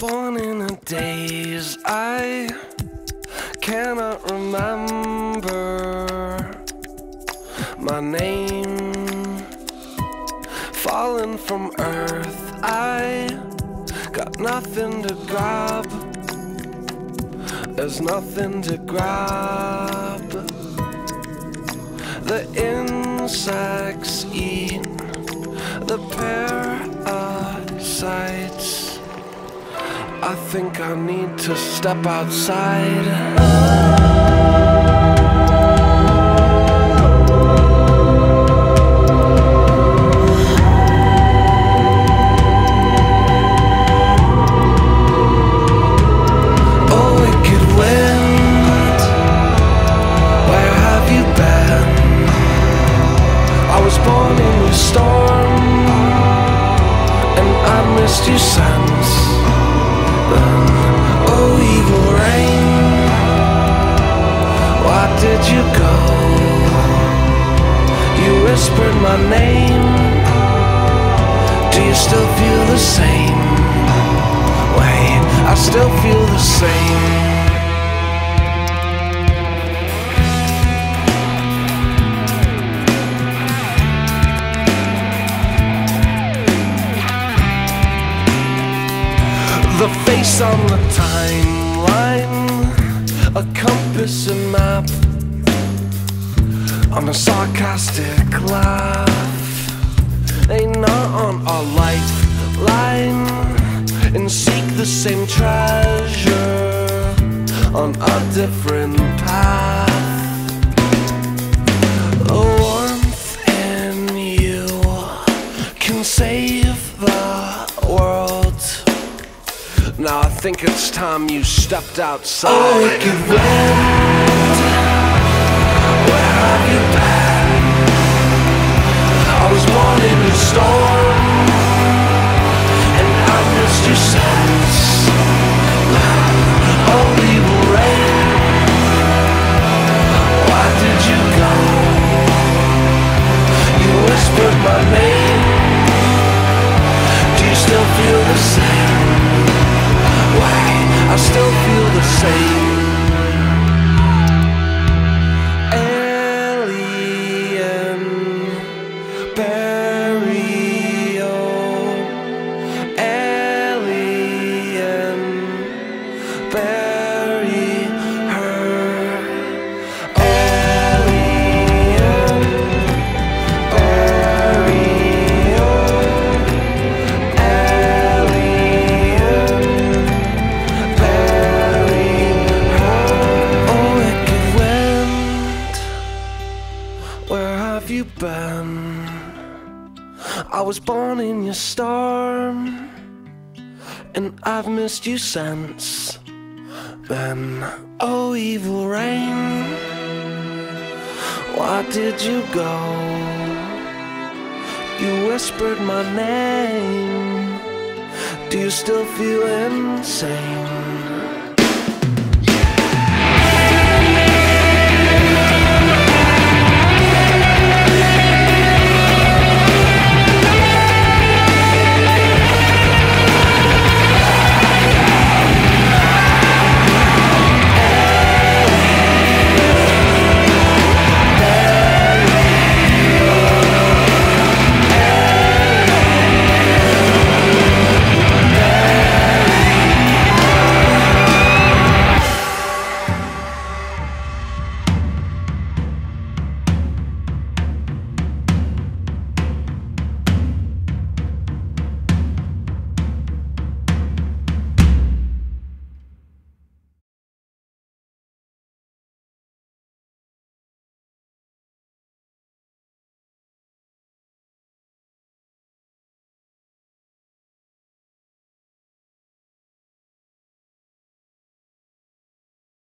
Born in a daze, I cannot remember my name. Fallen from earth, I got nothing to grab. There's nothing to grab. The insects eat the parasites. I think I need to step outside. Whispered my name. Do you still feel the same? Wait, I still feel the same. The face on the timeline, a compass and map, on a sarcastic laugh. They gnaw on our lifeline and seek the same treasure on a different path. The warmth in you can save the world. Now I think it's time you stepped outside. Oh, it can win. Where have you been? I was born in a storm, and I've missed you since. Only rain. Why did you go? You whispered my name. Do you still feel the same? Why? I still feel the same. Been. I was born in your storm, and I've missed you since then. Oh, evil rain, why did you go? You whispered my name. Do you still feel insane?